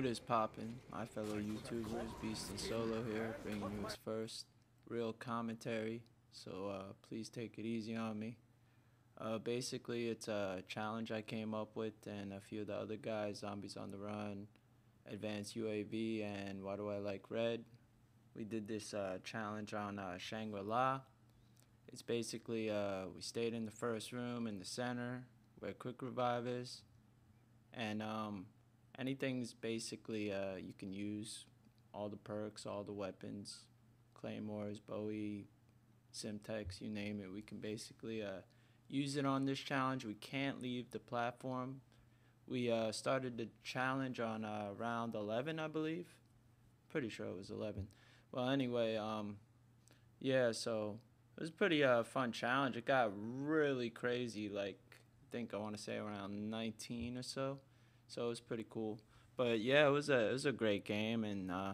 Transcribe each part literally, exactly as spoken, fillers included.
What is poppin', my fellow YouTubers? Beast and Solo here, bringing you his first real commentary, so uh, please take it easy on me. Uh, basically, it's a challenge I came up with, and a few of the other guys, Zombies on the Run, Advanced U A V, and Why Do I Like Red. We did this uh, challenge on uh, Shangri-La. It's basically, uh, we stayed in the first room in the center, where Quick Revive is, and um, anything's basically uh, you can use all the perks, all the weapons, claymores, Bowie, Simtex, you name it. We can basically uh, use it on this challenge. We can't leave the platform. We uh, started the challenge on uh, round eleven, I believe. Pretty sure it was eleven. Well, anyway, um, yeah, so it was a pretty uh, fun challenge. It got really crazy, like, I think I want to say around nineteen or so, so it was pretty cool. But yeah, it was a it was a great game, and uh,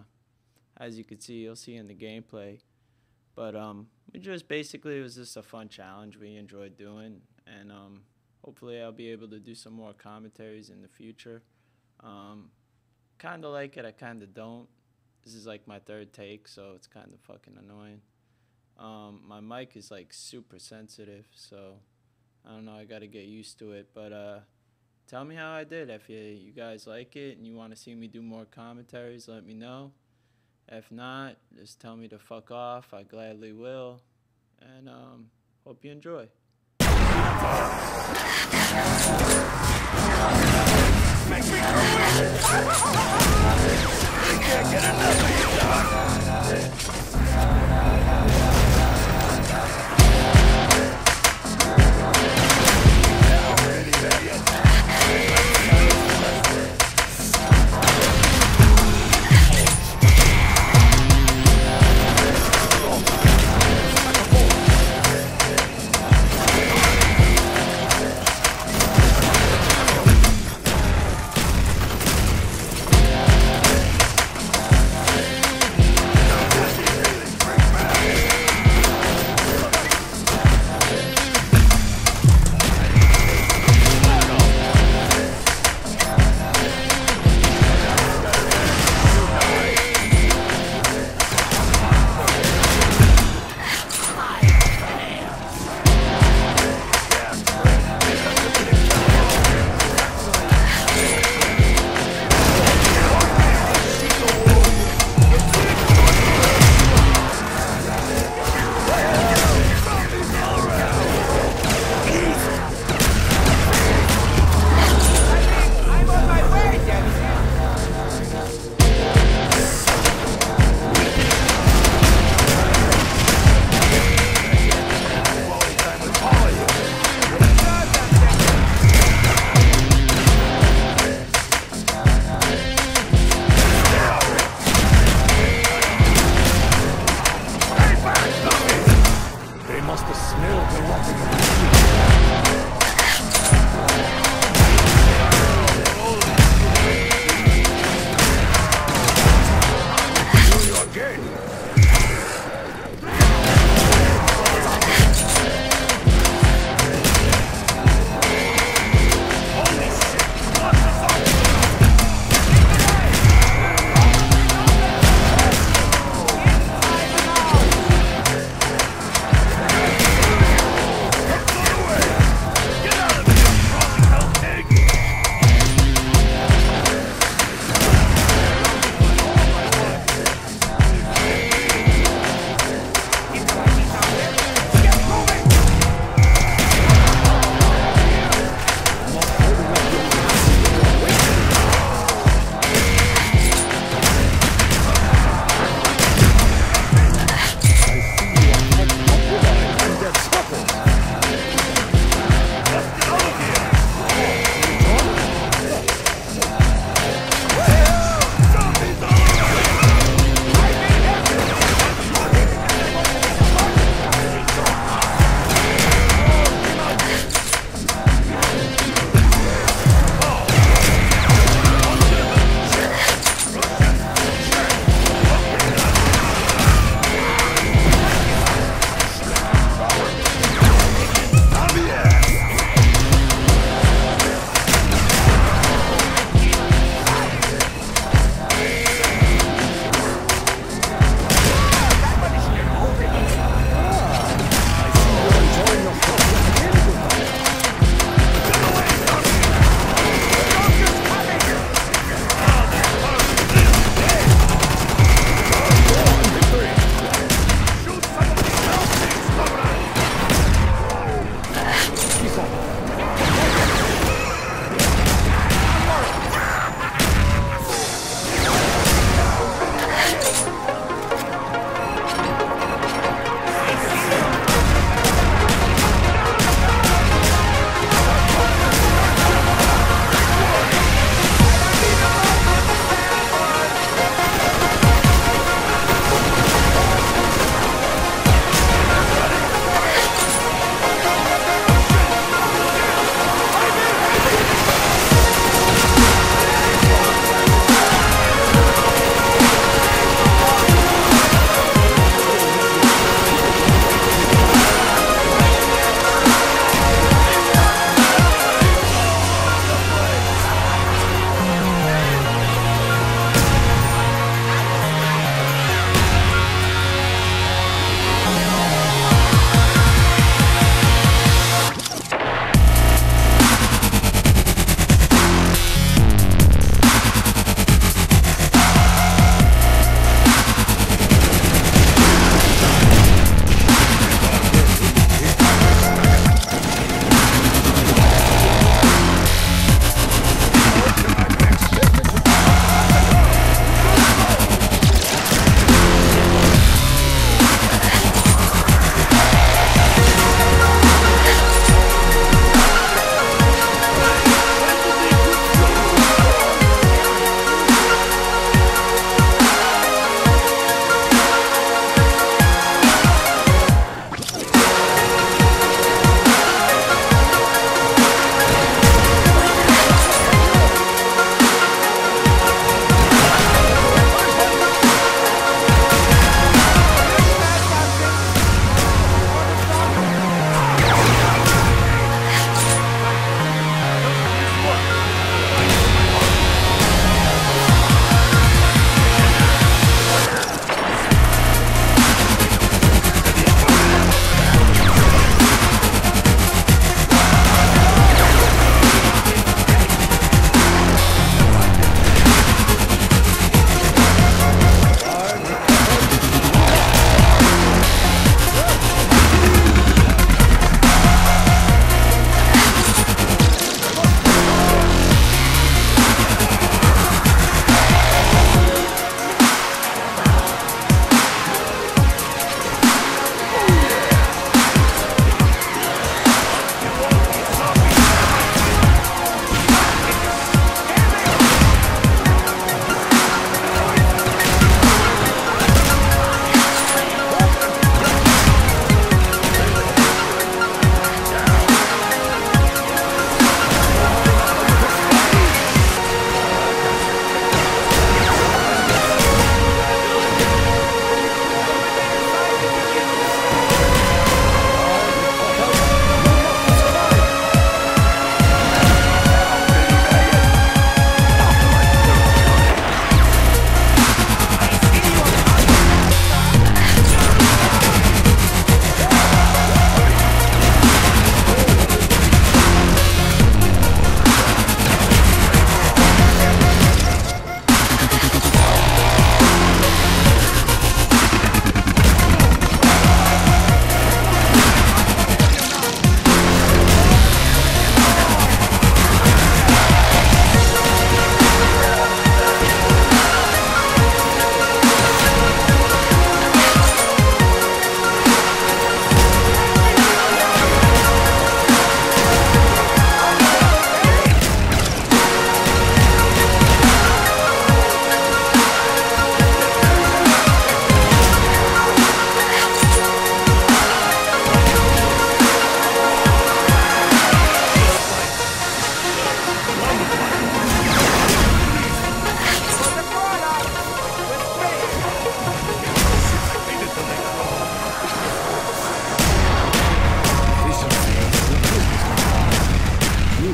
as you can see, you'll see in the gameplay. But um, we just basically it was just a fun challenge we enjoyed doing, and um, hopefully I'll be able to do some more commentaries in the future. Um, kind of like it, I kind of don't. This is like my third take, so it's kind of fucking annoying. Um, my mic is like super sensitive, so I don't know, I gotta get used to it, but uh, tell me how I did. If you, you guys like it and you want to see me do more commentaries, let me know. If not, just tell me to fuck off, I gladly will, and um, hope you enjoy. All right.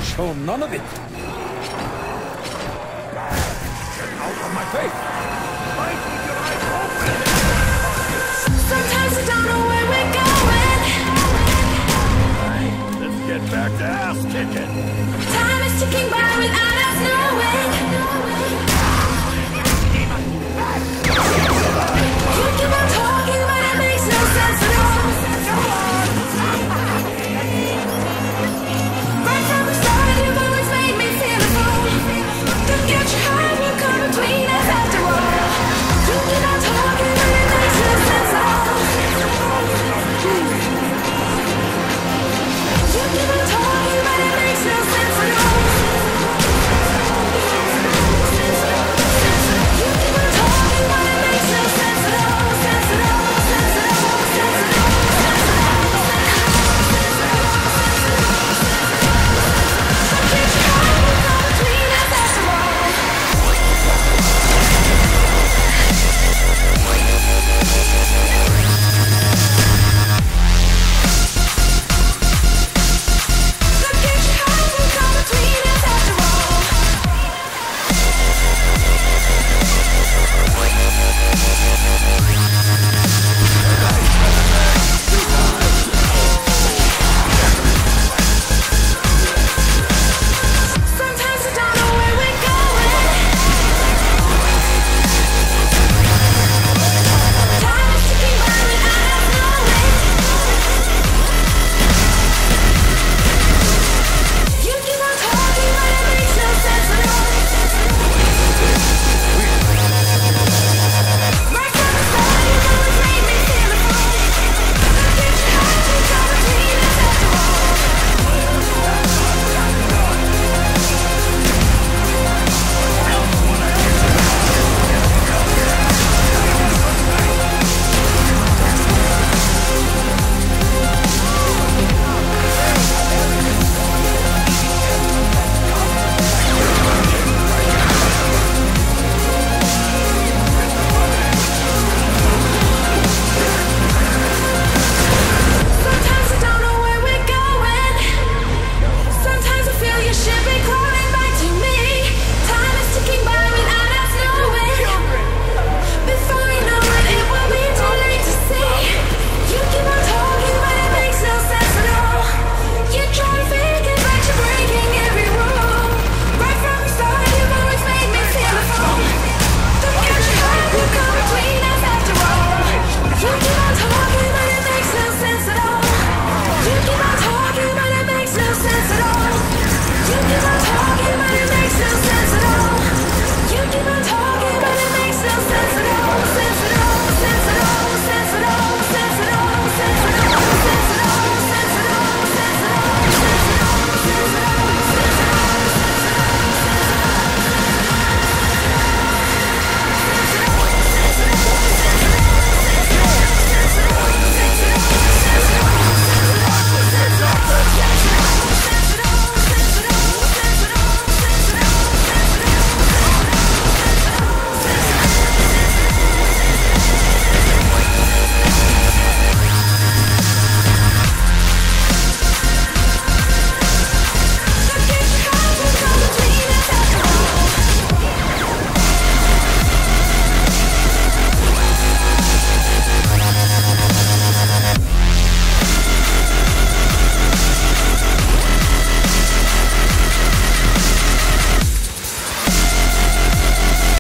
show none of it. Get out of my face! Fight with your eyes open! Sometimes I don't know where we're going. Alright, let's get back to ass kicking. Time is ticking by without us knowing.